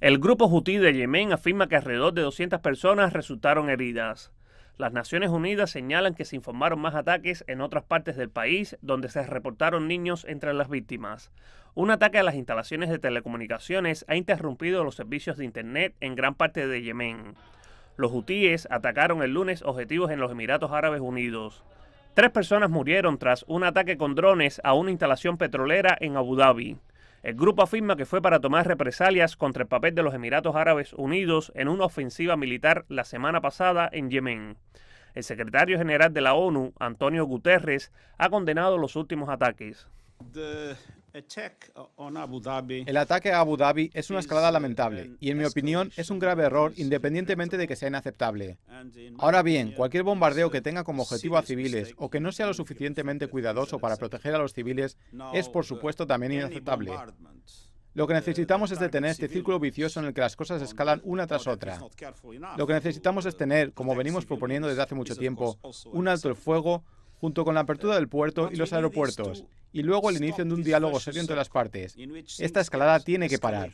El grupo hutí de Yemen afirma que alrededor de 200 personas resultaron heridas. Las Naciones Unidas señalan que se informaron más ataques en otras partes del país, donde se reportaron niños entre las víctimas. Un ataque a las instalaciones de telecomunicaciones ha interrumpido los servicios de Internet en gran parte de Yemen. Los hutíes atacaron el lunes objetivos en los Emiratos Árabes Unidos. 3 personas murieron tras un ataque con drones a una instalación petrolera en Abu Dhabi. El grupo afirma que fue para tomar represalias contra el papel de los Emiratos Árabes Unidos en una ofensiva militar la semana pasada en Yemen. El secretario general de la ONU, Antonio Guterres, ha condenado los últimos ataques. El ataque a Abu Dhabi es una escalada lamentable y, en mi opinión, es un grave error independientemente de que sea inaceptable. Ahora bien, cualquier bombardeo que tenga como objetivo a civiles o que no sea lo suficientemente cuidadoso para proteger a los civiles es, por supuesto, también inaceptable. Lo que necesitamos es detener este círculo vicioso en el que las cosas escalan una tras otra. Lo que necesitamos es tener, como venimos proponiendo desde hace mucho tiempo, un alto el fuego junto con la apertura del puerto y los aeropuertos, y luego el inicio de un diálogo serio entre las partes. Esta escalada tiene que parar.